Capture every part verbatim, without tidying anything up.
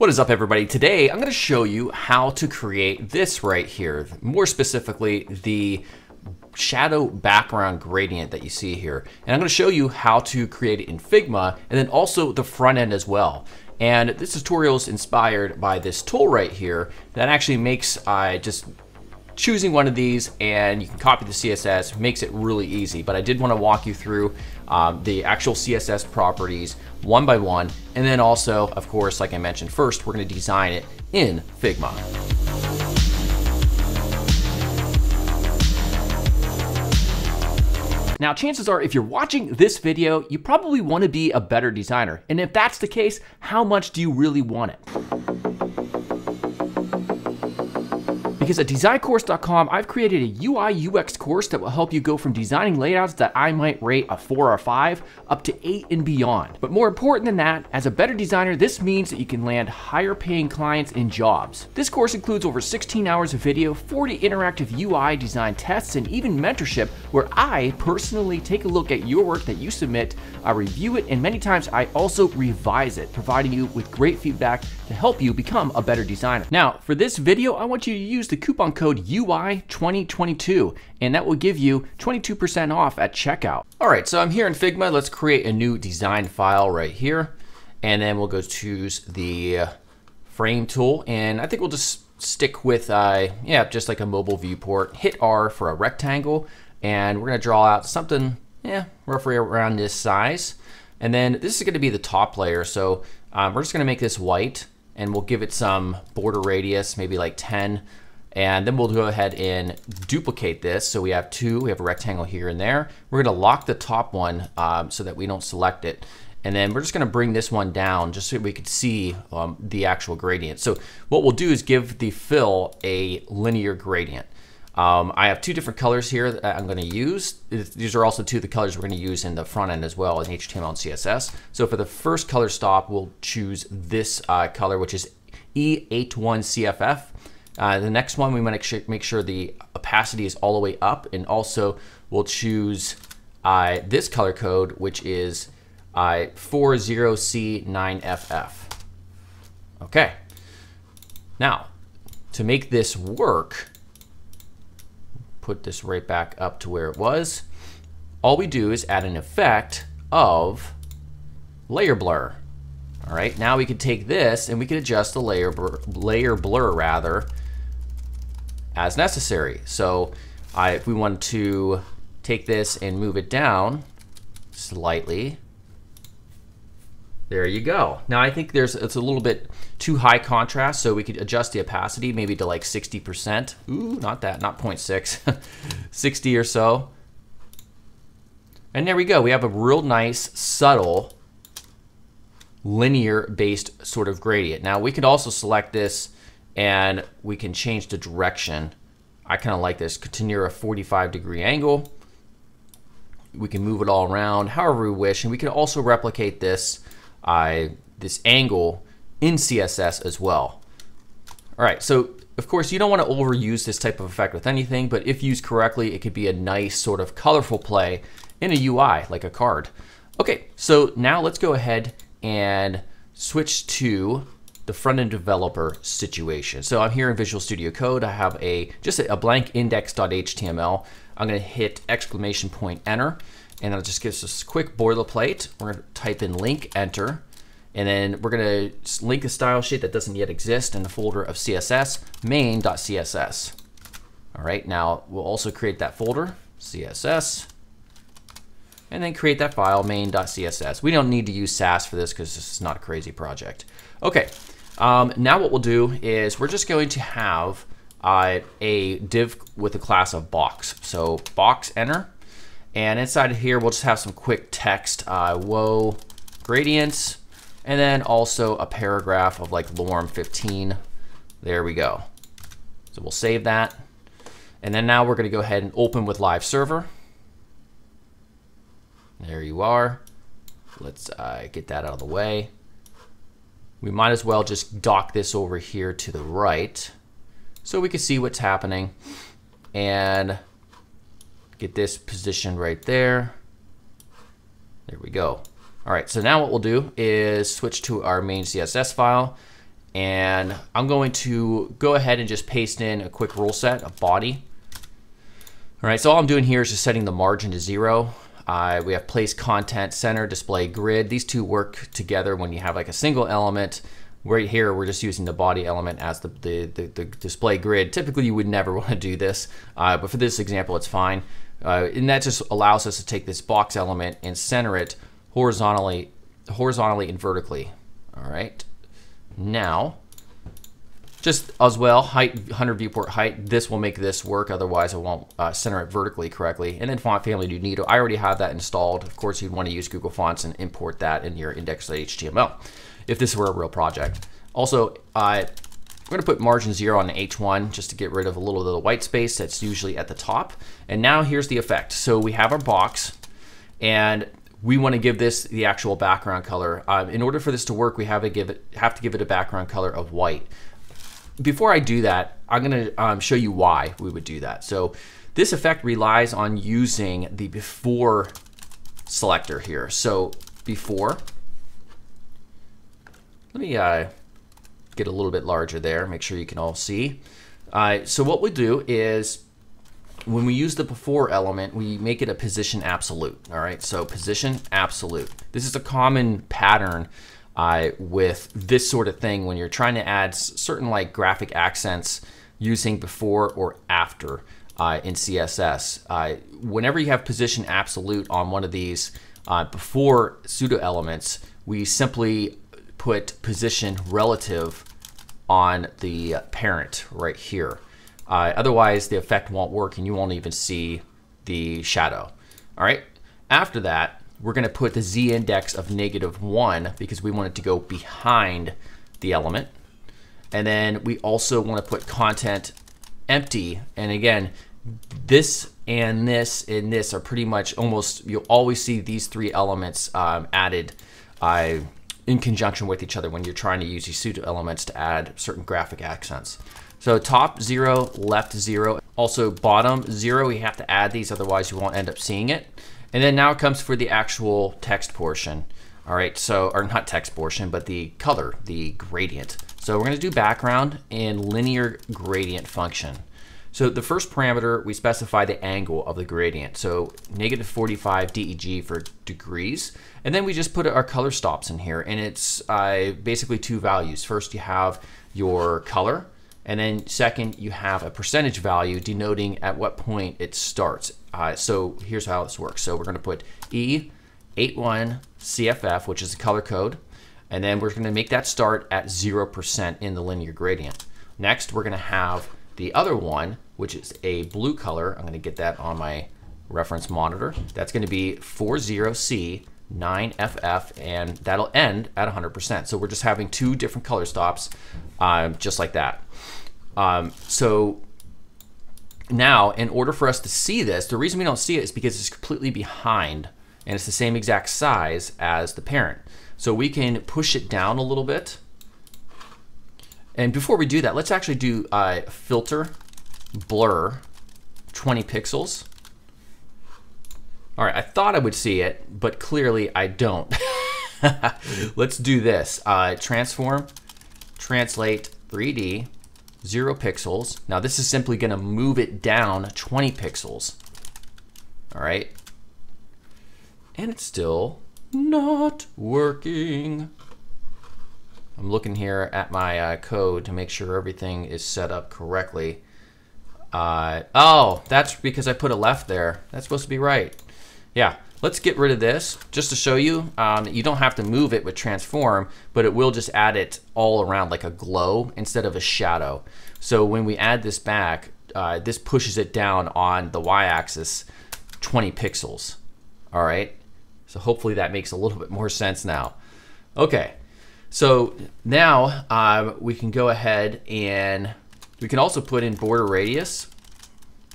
What is up, everybody? Today I'm going to show you how to create this right here, more specifically the shadow background gradient that you see here. And I'm going to show you how to create it in Figma and then also the front end as well. And this tutorial is inspired by this tool right here that actually makes I uh, just choosing one of these, and you can copy the C S S, makes it really easy. But I did want to walk you through um, the actual C S S properties one by one. And then also, of course, like I mentioned, first, we're going to design it in Figma. Now, chances are, if you're watching this video, you probably want to be a better designer. And if that's the case, how much do you really want it? Because at design course dot com, I've created a U I U X course that will help you go from designing layouts that I might rate a four or five up to eight and beyond. But more important than that, as a better designer, this means that you can land higher paying clients and jobs. This course includes over sixteen hours of video, forty interactive U I design tests, and even mentorship where I personally take a look at your work that you submit, I review it, and many times I also revise it, providing you with great feedback to help you become a better designer. Now, for this video, I want you to use the coupon code U I twenty twenty-two, and that will give you twenty-two percent off at checkout. All right, so I'm here in Figma. Let's create a new design file right here, and then we'll go choose the frame tool, and I think we'll just stick with, uh, yeah, just like a mobile viewport. Hit R for a rectangle, and we're gonna draw out something, yeah, roughly around this size. And then this is gonna be the top layer, so um, we're just gonna make this white, and we'll give it some border radius, maybe like ten. And then we'll go ahead and duplicate this. So we have two, we have a rectangle here and there. We're gonna lock the top one um, so that we don't select it. And then we're just gonna bring this one down just so we could see um, the actual gradient. So what we'll do is give the fill a linear gradient. Um, I have two different colors here that I'm gonna use. These are also two of the colors we're gonna use in the front end as well in H T M L and C S S. So for the first color stop, we'll choose this uh, color, which is E eighty-one C F F. Uh, the next one, we want to make sure the opacity is all the way up, and also we'll choose uh, this color code, which is uh, forty C nine F F. Okay. Now, to make this work, put this right back up to where it was. All we do is add an effect of layer blur. All right. Now we can take this and we can adjust the layer blur, layer blur rather. As necessary. So I, if we want to take this and move it down slightly, there you go. Now I think there's it's a little bit too high contrast, so we could adjust the opacity maybe to like sixty percent. Ooh, not that, not zero point six, sixty or so. And there we go. We have a real nice, subtle, linear-based sort of gradient. Now we could also select this and we can change the direction. I kind of like this. Continue a forty-five degree angle. We can move it all around however we wish, and we can also replicate this uh, this angle in C S S as well. All right, so of course you don't want to overuse this type of effect with anything, but if used correctly, it could be a nice sort of colorful play in a U I, like a card. Okay, so now let's go ahead and switch to the front-end developer situation. So I'm here in Visual Studio Code. I have a just a blank index dot H T M L. I'm gonna hit exclamation point enter, and I'll just give us a quick boilerplate. We're gonna type in link, enter, and then we're gonna link a style sheet that doesn't yet exist in the folder of C S S, main dot C S S. All right, now we'll also create that folder, C S S, and then create that file, main dot C S S. We don't need to use Sass for this because this is not a crazy project. Okay. Um, now what we'll do is we're just going to have uh, a div with a class of box. So box enter, and inside of here we'll just have some quick text, uh, whoa gradients, and then also a paragraph of like lorem fifteen. There we go. So we'll save that, and then now we're going to go ahead and open with live server. There you are. Let's uh, get that out of the way. We might as well just dock this over here to the right so we can see what's happening, and get this positioned right there. There we go. All right, so now what we'll do is switch to our main C S S file, And I'm going to go ahead and just paste in a quick rule set, a body. All right, so all I'm doing here is just setting the margin to zero. Uh, we have place, content, center, display, grid. These two work together when you have like a single element. Right here, we're just using the body element as the, the, the, the display grid. Typically, you would never want to do this, uh, but for this example, it's fine. Uh, and that just allows us to take this box element and center it horizontally, horizontally and vertically. All right. Now, just as well, height, one hundred viewport height. This will make this work. Otherwise, it won't uh, center it vertically correctly. And then font family Neato. I already have that installed. Of course, you'd want to use Google Fonts and import that in your index.html if this were a real project. Also, uh, we're going to put margin zero on H one just to get rid of a little of the white space that's usually at the top. And now here's the effect. So we have our box, and we want to give this the actual background color. Um, in order for this to work, we have to give it have to give it a background color of white. Before I do that, I'm going to um, show you why we would do that. So this effect relies on using the before selector here. So before, let me uh, get a little bit larger there. Make sure you can all see. Uh, so what we do is, when we use the before element, we make it a position absolute. All right, so position absolute. This is a common pattern uh, with this sort of thing when you're trying to add certain like graphic accents using before or after uh, in C S S. Uh, whenever you have position absolute on one of these uh, before pseudo elements, we simply put position relative on the parent right here. Uh, otherwise, the effect won't work and you won't even see the shadow. All right, after that, we're gonna put the Z index of negative one because we want it to go behind the element. And then we also wanna put content empty. And again, this and this and this are pretty much almost, you'll always see these three elements um, added uh, in conjunction with each other when you're trying to use these pseudo elements to add certain graphic accents. So top zero, left zero, also bottom zero. We have to add these, otherwise you won't end up seeing it. And then now it comes for the actual text portion. All right, so, or not text portion, but the color, the gradient. So we're gonna do background and linear gradient function. So the first parameter, we specify the angle of the gradient. So negative forty-five D E G for degrees. And then we just put our color stops in here. And it's uh, basically two values. First, you have your color. And then second, you have a percentage value denoting at what point it starts. Uh, so here's how this works. So we're going to put E eighty-one C F F, which is the color code. And then we're going to make that start at zero percent in the linear gradient. Next, we're going to have the other one, which is a blue color. I'm going to get that on my reference monitor. That's going to be forty C nine F F, and that'll end at one hundred percent. So we're just having two different color stops, um, just like that. Um, so now, in order for us to see this, the reason we don't see it is because it's completely behind and it's the same exact size as the parent. So we can push it down a little bit. And before we do that, let's actually do uh, filter, blur, twenty pixels. All right, I thought I would see it, but clearly I don't. Let's do this, uh, transform, translate three D, zero pixels. Now this is simply gonna move it down twenty pixels. All right. And it's still not working. I'm looking here at my uh, code to make sure everything is set up correctly. Uh, oh, that's because I put a left there. That's supposed to be right. Yeah, let's get rid of this just to show you. Um, you don't have to move it with transform, but it will just add it all around like a glow instead of a shadow. So when we add this back, uh, this pushes it down on the y-axis twenty pixels. All right, so hopefully that makes a little bit more sense now. Okay, so now um, we can go ahead and we can also put in border radius,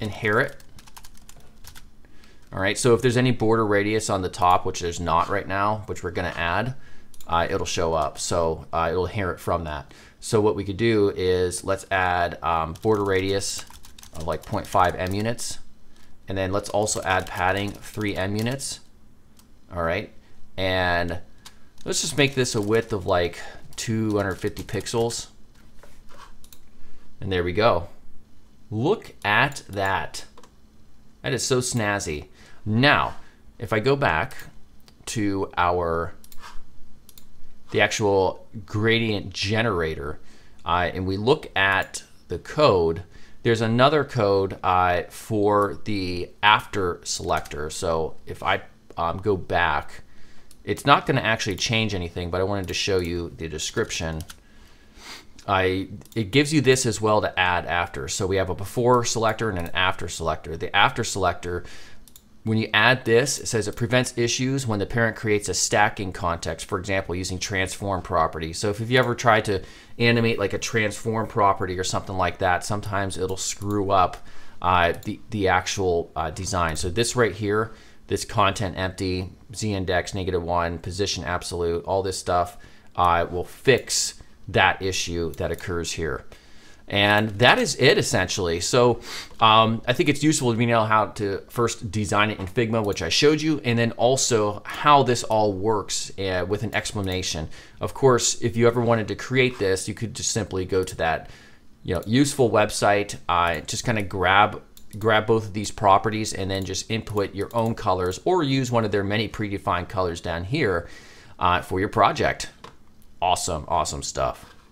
inherit. All right, so if there's any border radius on the top, which there's not right now, which we're gonna add, uh, it'll show up. So uh, it'll inherit from that. So what we could do is let's add um, border radius of like zero point five M units. And then let's also add padding three M units. All right, and let's just make this a width of like two hundred fifty pixels. And there we go. Look at that. That is so snazzy. Now, if I go back to our, the actual gradient generator, uh, and we look at the code, there's another code uh, for the after selector. So if I um, go back, it's not gonna actually change anything, but I wanted to show you the description. I, it gives you this as well to add after. So we have a before selector and an after selector. The after selector, when you add this, it says it prevents issues when the parent creates a stacking context, for example, using transform property. So if you ever tried to animate like a transform property or something like that, sometimes it'll screw up uh, the, the actual uh, design. So this right here, this content empty, Z index, negative one, position absolute, all this stuff uh, will fix that issue that occurs here. And that is it essentially. So um, I think it's useful to know how to first design it in Figma, which I showed you, and then also how this all works uh, with an explanation. Of course, if you ever wanted to create this, you could just simply go to that you know, useful website, uh, just kind of grab grab both of these properties and then just input your own colors or use one of their many predefined colors down here uh, for your project. Awesome, awesome stuff.